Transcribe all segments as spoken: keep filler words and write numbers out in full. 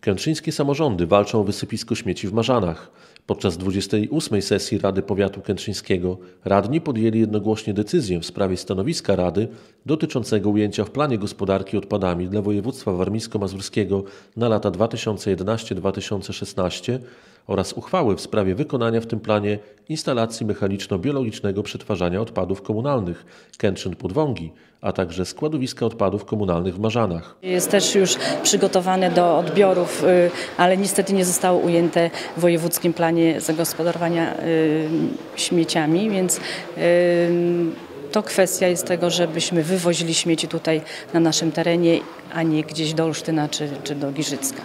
Kętrzyńskie samorządy walczą o wysypisko śmieci w Mażanach. Podczas dwudziestej ósmej sesji Rady Powiatu Kętrzyńskiego radni podjęli jednogłośnie decyzję w sprawie stanowiska Rady dotyczącego ujęcia w planie gospodarki odpadami dla województwa warmińsko-mazurskiego na lata dwa tysiące jedenasty do dwa tysiące szesnastego oraz uchwały w sprawie wykonania w tym planie instalacji mechaniczno-biologicznego przetwarzania odpadów komunalnych Kętrzyn-Pudwągi, a także składowiska odpadów komunalnych w Mażanach. Jest też już przygotowane do odbiorów, ale niestety nie zostało ujęte w wojewódzkim planie zagospodarowania śmieciami, więc to kwestia jest tego, żebyśmy wywozili śmieci tutaj na naszym terenie, a nie gdzieś do Olsztyna czy, czy do Giżycka.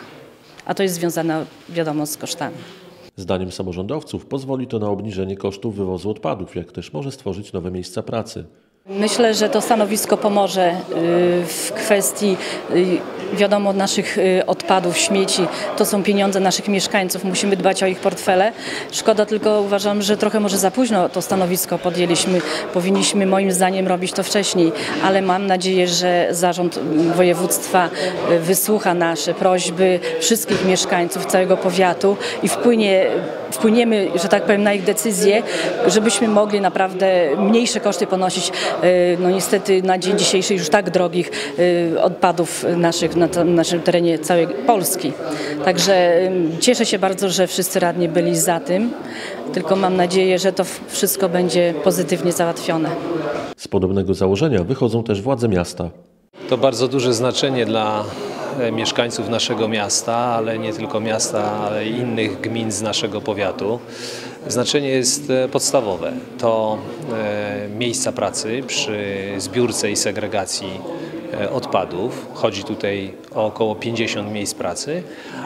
A to jest związane, wiadomo, z kosztami. Zdaniem samorządowców pozwoli to na obniżenie kosztów wywozu odpadów, jak też może stworzyć nowe miejsca pracy. Myślę, że to stanowisko pomoże w kwestii, wiadomo, naszych odpadów, śmieci. To są pieniądze naszych mieszkańców, musimy dbać o ich portfele. Szkoda tylko, uważam, że trochę może za późno to stanowisko podjęliśmy. Powinniśmy moim zdaniem robić to wcześniej, ale mam nadzieję, że zarząd województwa wysłucha nasze prośby wszystkich mieszkańców całego powiatu i wpłynie, wpłyniemy, że tak powiem, na ich decyzje, żebyśmy mogli naprawdę mniejsze koszty ponosić. No niestety na dzień dzisiejszy już tak drogich odpadów naszych na naszym terenie całej Polski. Także cieszę się bardzo, że wszyscy radni byli za tym, tylko mam nadzieję, że to wszystko będzie pozytywnie załatwione. Z podobnego założenia wychodzą też władze miasta. To bardzo duże znaczenie dla mieszkańców naszego miasta, ale nie tylko miasta, ale i innych gmin z naszego powiatu. Znaczenie jest podstawowe. To miejsca pracy przy zbiórce i segregacji odpadów. Chodzi tutaj o około pięćdziesiąt miejsc pracy,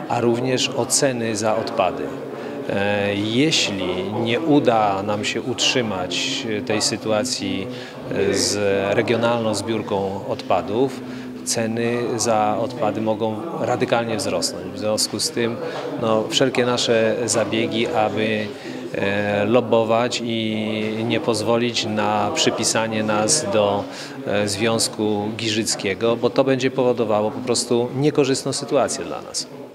a również o ceny za odpady. Jeśli nie uda nam się utrzymać tej sytuacji z regionalną zbiórką odpadów, ceny za odpady mogą radykalnie wzrosnąć. W związku z tym no, wszelkie nasze zabiegi, aby e, lobbować i nie pozwolić na przypisanie nas do e, Związku Giżyckiego, bo to będzie powodowało po prostu niekorzystną sytuację dla nas.